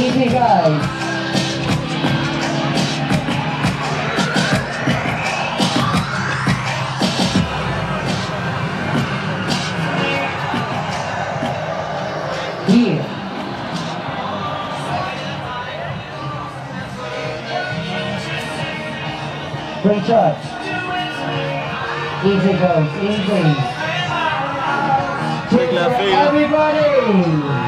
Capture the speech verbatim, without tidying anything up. evening, guys. Great touch. Easy goes, easy. Take it, everybody.